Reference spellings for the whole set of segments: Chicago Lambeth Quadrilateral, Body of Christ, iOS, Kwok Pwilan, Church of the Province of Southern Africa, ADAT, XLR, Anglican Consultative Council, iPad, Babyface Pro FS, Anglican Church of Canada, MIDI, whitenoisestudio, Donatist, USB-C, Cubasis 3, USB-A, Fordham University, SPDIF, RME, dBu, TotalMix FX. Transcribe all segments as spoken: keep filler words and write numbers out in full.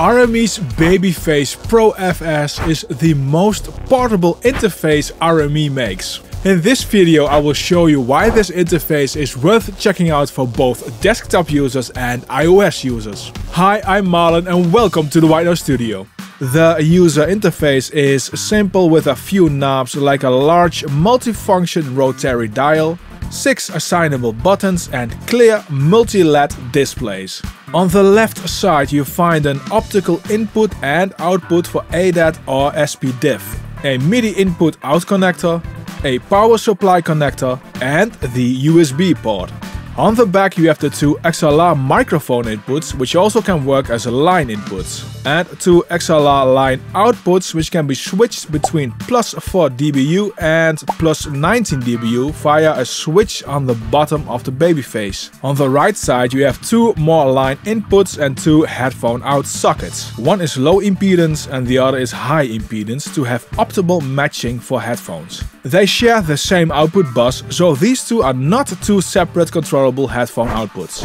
R M E's Babyface Pro F S is the most portable interface R M E makes. In this video I will show you why this interface is worth checking out for both desktop users and iOS users. Hi, I'm Marlon and welcome to the White Noise Studio. The user interface is simple with a few knobs like a large multifunction rotary dial, six assignable buttons and clear multi-L E D displays. On the left side you find an optical input and output for A D A T or S P D I F, a MIDI input-out connector, a power supply connector and the U S B port. On the back you have the two X L R microphone inputs, which also can work as line inputs, and two X L R line outputs, which can be switched between plus four D B U and plus nineteen D B U via a switch on the bottom of the Babyface. On the right side you have two more line inputs and two headphone out sockets. One is low impedance and the other is high impedance to have optimal matching for headphones. They share the same output bus, so these two are not two separate controllable headphone outputs.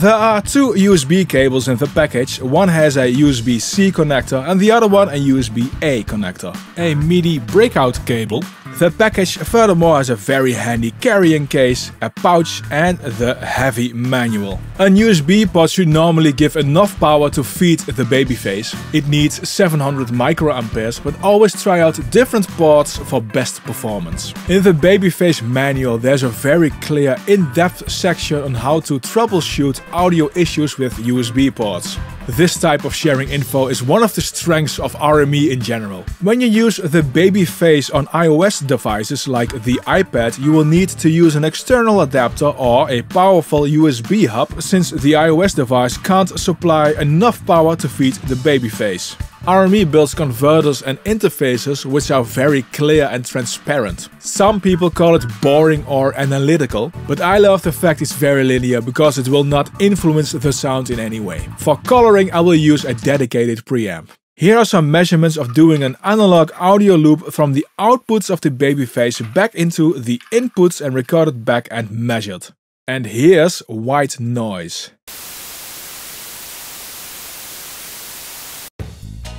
There are two U S B cables in the package. One has a U S B C connector and the other one a U S B A connector. A MIDI breakout cable. The package furthermore has a very handy carrying case, a pouch and the heavy manual. An U S B port should normally give enough power to feed the Babyface. It needs seven hundred microamperes, but always try out different ports for best performance. In the Babyface manual there's a very clear in-depth section on how to troubleshoot audio issues with U S B ports. This type of sharing info is one of the strengths of R M E in general. When you use the Babyface on iOS devices like the iPad, you will need to use an external adapter or a powerful U S B hub, since the iOS device can't supply enough power to feed the Babyface. R M E builds converters and interfaces which are very clear and transparent. Some people call it boring or analytical, but I love the fact it's very linear because it will not influence the sound in any way. For coloring, I will use a dedicated preamp. Here are some measurements of doing an analog audio loop from the outputs of the Babyface back into the inputs and recorded back and measured. And here's white noise.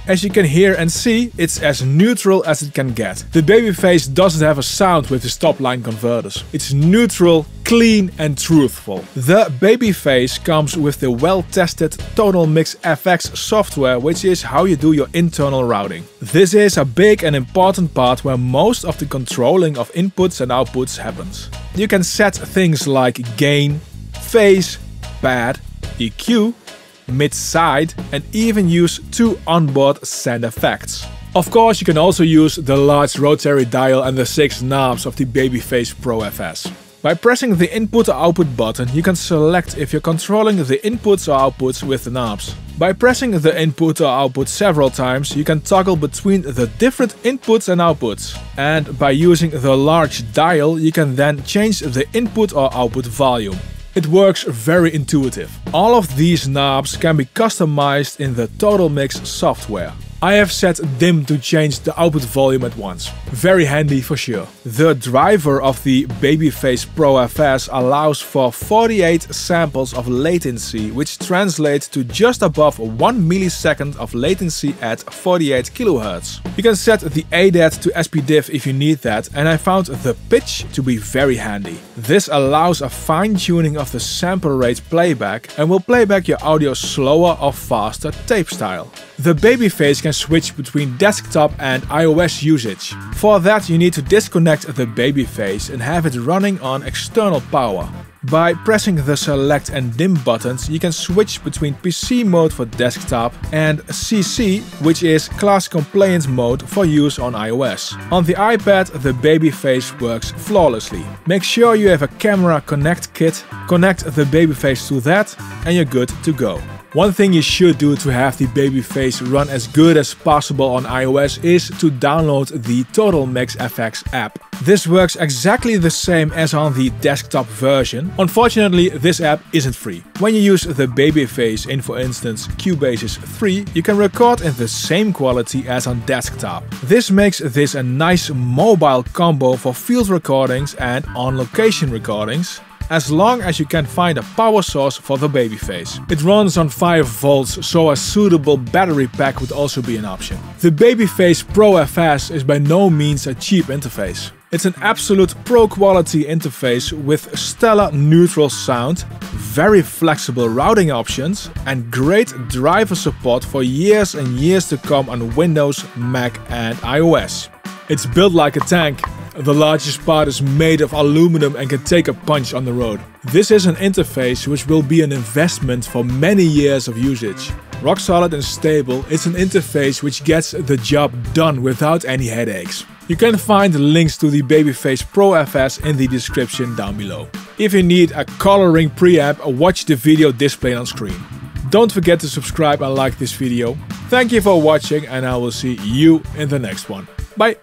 As you can hear and see, it's as neutral as it can get. The Babyface doesn't have a sound with the stop line converters. It's neutral, clean and truthful. The Babyface comes with the well-tested TotalMix F X software, which is how you do your internal routing. This is a big and important part where most of the controlling of inputs and outputs happens. You can set things like gain, phase, pad, E Q, mid-side and even use two onboard send effects. Of course, you can also use the large rotary dial and the six knobs of the Babyface Pro F S. By pressing the input or output button, you can select if you're controlling the inputs or outputs with the knobs. By pressing the input or output several times, you can toggle between the different inputs and outputs. And by using the large dial, you can then change the input or output volume. It works very intuitive. All of these knobs can be customized in the TotalMix software. I have set D I M to change the output volume at once. Very handy for sure. The driver of the Babyface Pro F S allows for forty-eight samples of latency, which translates to just above one millisecond of latency at forty-eight kilohertz. You can set the A D A T to S P D I F if you need that, and I found the pitch to be very handy. This allows a fine-tuning of the sample rate playback and will play back your audio slower or faster tape style. The Babyface can switch between desktop and iOS usage. For that you need to disconnect the Babyface and have it running on external power. By pressing the select and D I M buttons, you can switch between P C mode for desktop and C C, which is class compliance mode for use on iOS. On the iPad, the Babyface works flawlessly. Make sure you have a camera connect kit, connect the Babyface to that, and you're good to go. One thing you should do to have the Babyface run as good as possible on iOS is to download the TotalMix F X app. This works exactly the same as on the desktop version. Unfortunately, this app isn't free. When you use the Babyface in, for instance, Cubasis three, you can record in the same quality as on desktop. This makes this a nice mobile combo for field recordings and on-location recordings. as long as you can find a power source for the Babyface. It runs on five volts, so a suitable battery pack would also be an option. The Babyface Pro F S is by no means a cheap interface. It's an absolute pro-quality interface with stellar neutral sound, very flexible routing options and great driver support for years and years to come on Windows, Mac and iOS. It's built like a tank. The largest part is made of aluminum and can take a punch on the road. This is an interface which will be an investment for many years of usage. Rock solid and stable, it's an interface which gets the job done without any headaches. You can find links to the Babyface Pro F S in the description down below. If you need a coloring preamp, watch the video displayed on screen. Don't forget to subscribe and like this video. Thank you for watching and I will see you in the next one. Bye!